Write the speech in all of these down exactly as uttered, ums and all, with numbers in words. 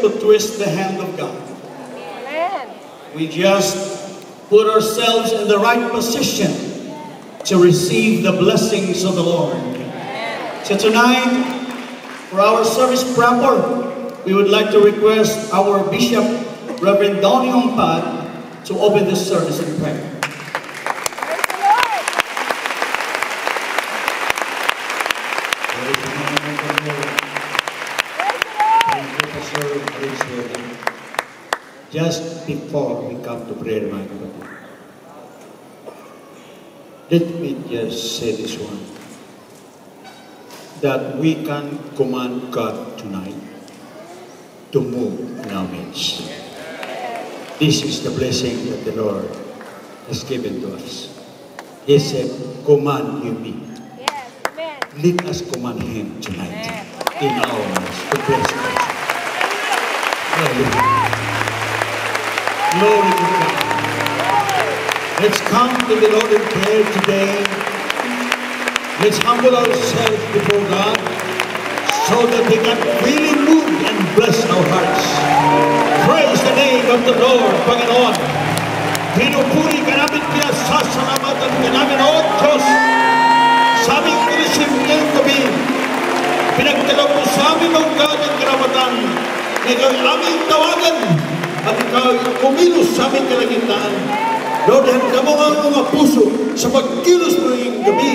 to twist the hand of God. Amen. We just put ourselves in the right position to receive the blessings of the Lord. Amen. So tonight, for our service proper, we would like to request our Bishop, Reverend Donny Ompad, to open this service in prayer. Just before we come to prayer, my God, let me just say this one, that we can command God tonight to move in our midst. This is the blessing that the Lord has given to us. He said, command you me. Yes, amen. Let us command Him tonight, amen, in our midst, to bless us. Hallelujah. Glory to God. Let's come to the Lord in prayer today. Let's humble ourselves before God so that He can really move and bless our hearts. Praise the name of the Lord, Panginoon. Pinupuri ka namin pinasasalamatan ka namin, O Diyos, sa aming inisip ngayong gabi. Pinagtalaw mo sa amin, O God, ang karamatan. Ikaw ang aming tawagan. At ikaw kumilos sa aming kalangitan. Lord, handa mo ang mga puso sa pagkilos mo ngayong gabi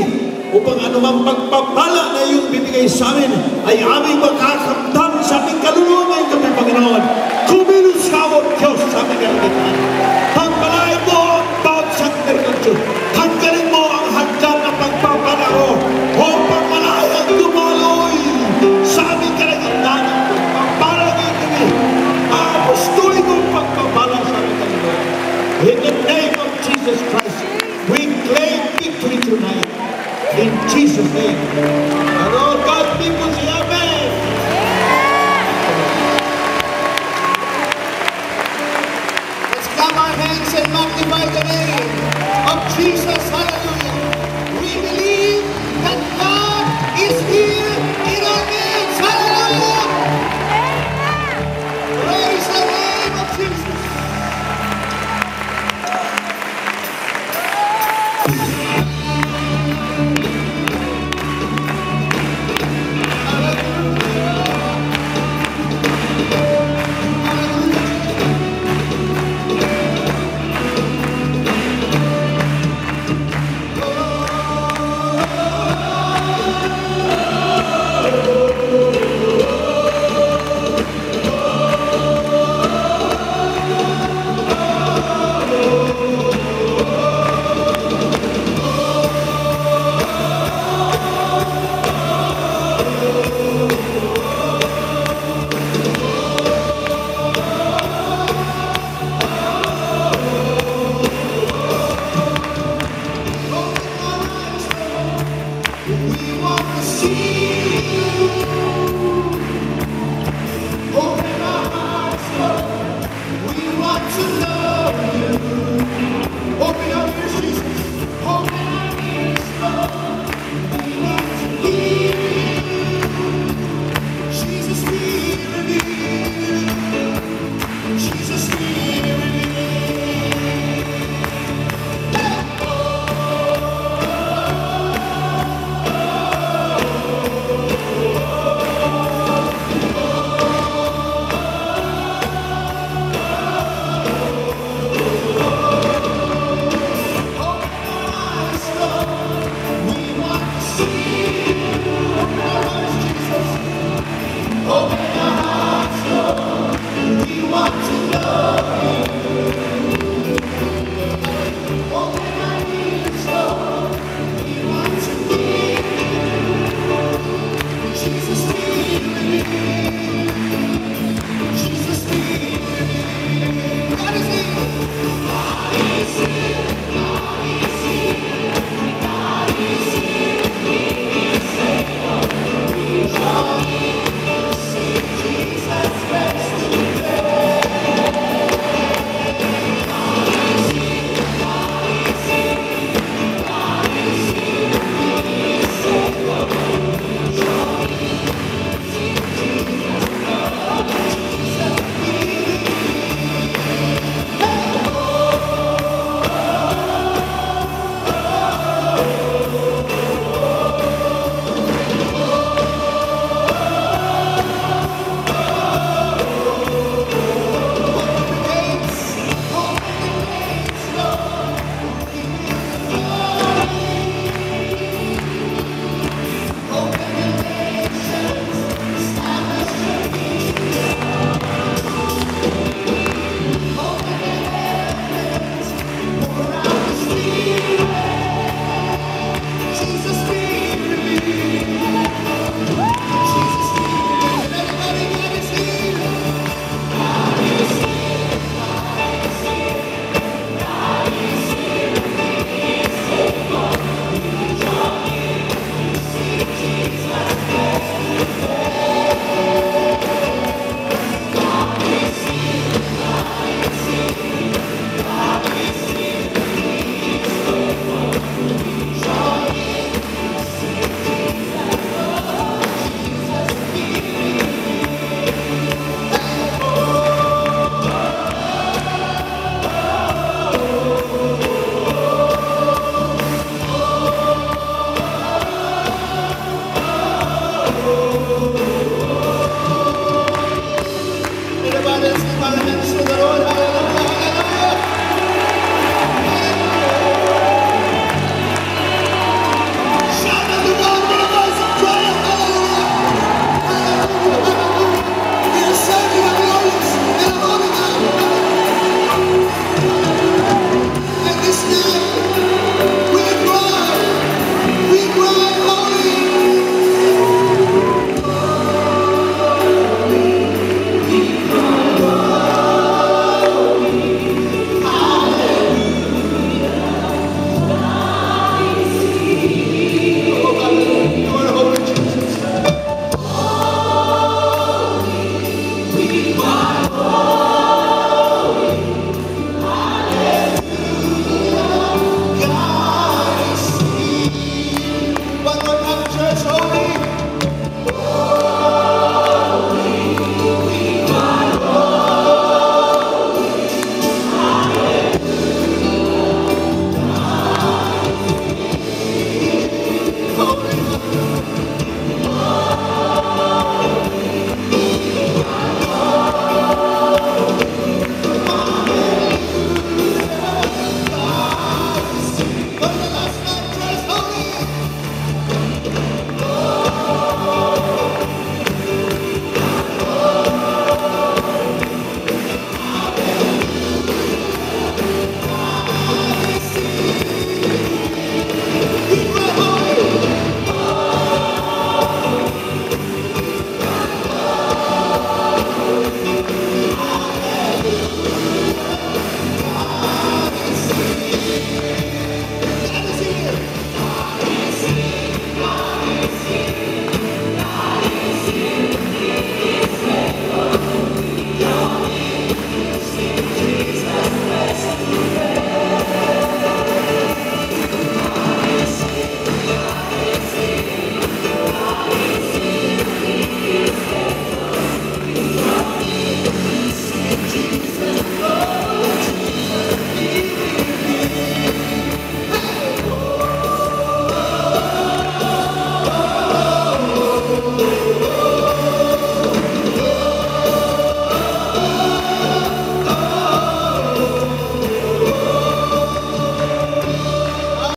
upang anumang pagpapala na iyong binigay sa amin ay aming makakamtan sa aming kaluluwa ngayong gabi, Panginoon. Kumilos ka, O Diyos, sa aming kalangitan. Pagpalain mo ang bawat sakter ng Diyos. Hanggarin mo ang hanggang ng pagpapala ko o pagpalain ang dumaloy sa aming kalangitan. In the name of Jesus Christ, we claim victory tonight. In Jesus' name. And all God's people say amen. Let's clap our hands and magnify the name of Jesus. Hallelujah. We believe that God is here.